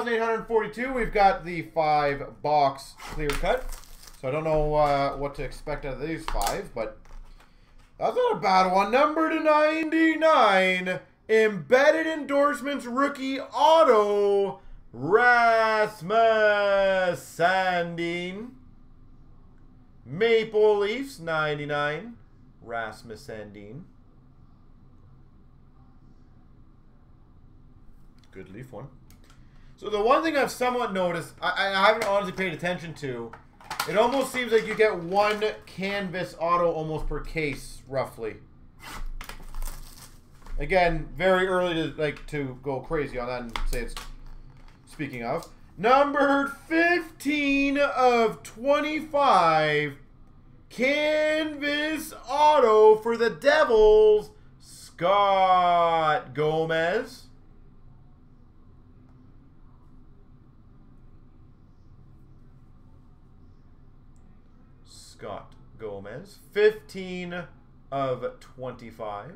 $1,842. We've got the 5-box clear cut. So I don't know what to expect out of these 5, but that's not a bad one. Number /99, embedded endorsements, rookie auto, Rasmus Sandin. Maple Leafs, 99, Rasmus Sandin. Good Leaf one. So the one thing I've somewhat noticed, I haven't honestly paid attention to, it almost seems like you get one canvas auto almost per case, roughly. Again, very early to go crazy on that and say it's. Speaking of, numbered 15/25, canvas auto for the Devils, Scott Gomez. Scott Gomez, 15/25.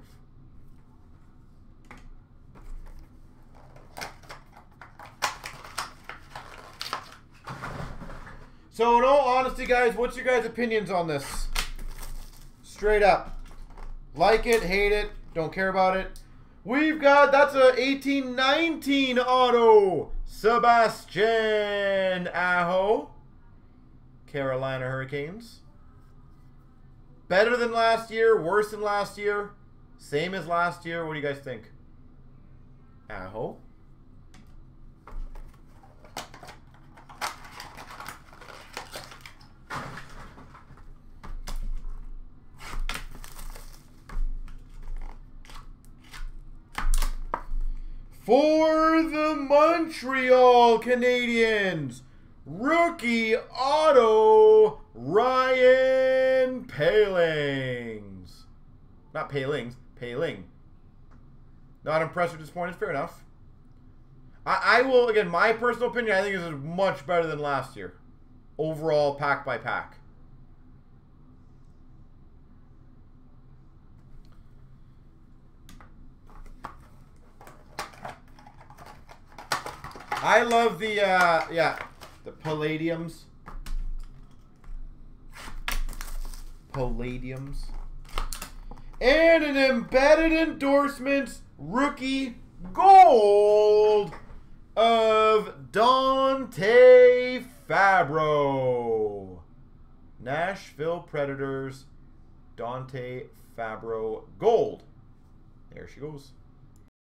So in all honesty, guys, what's your guys' opinions on this? Straight up. Like it, hate it, don't care about it. We've got, that's a 18/19 auto, Sebastian Aho, Carolina Hurricanes. Better than last year, worse than last year, same as last year. What do you guys think? Aho. For the Montreal Canadiens, rookie auto, Ryan Poehling. Not Poehling, Poehling. Not impressed or disappointed, fair enough. I will, again, my personal opinion, I think this is much better than last year. Overall, pack by pack. I love the, yeah, the Palladiums. And an embedded endorsements rookie gold of Dante Fabbro. Nashville Predators, Dante Fabbro gold. There she goes.